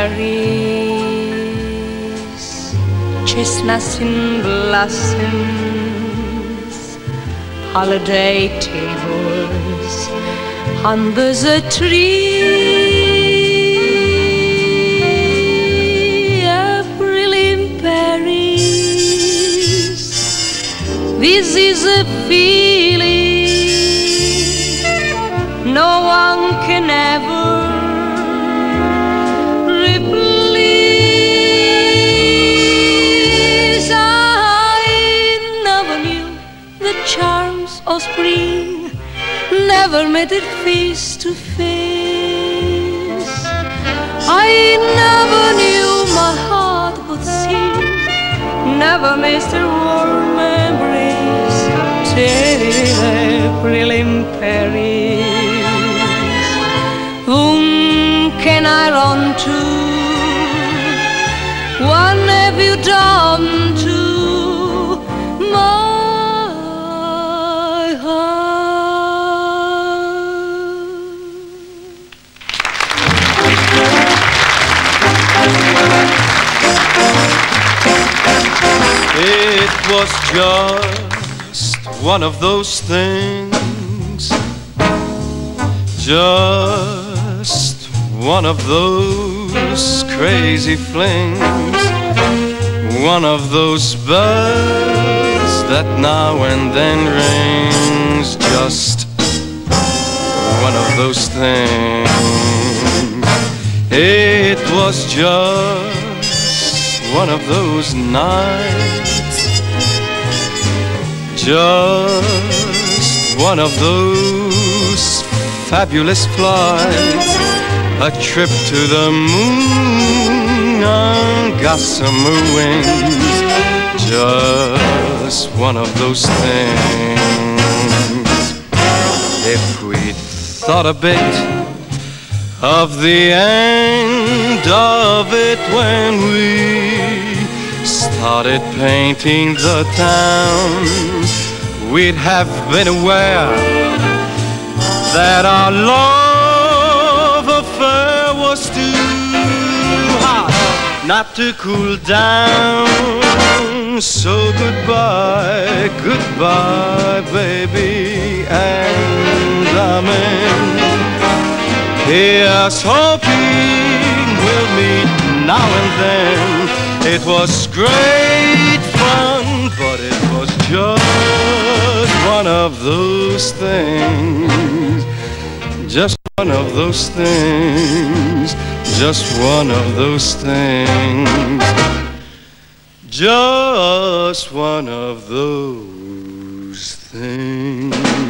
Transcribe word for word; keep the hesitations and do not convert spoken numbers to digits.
Paris, chestnuts in blossoms, holiday tables under the tree. April in Paris, this is a feeling no one can ever of spring, never met it face to face. I never knew my heart would sing, never missed the warm memories till April in Paris. Whom can I run to? What have you done to my It was just one of those things, just one of those crazy flings, one of those bells that now and then rings, just one of those things. It was just one of those nights, just one of those fabulous flights, a trip to the moon on gossamer wings, just one of those things. If we thought a bit of the end of it when we started painting the town, we'd have been aware that our love affair was too hot not to cool down. So goodbye, goodbye, baby, and amen. Here's hoping we'll meet now and then. It was great fun, but it was just one of those things, just one of those things, just one of those things, just one of those things.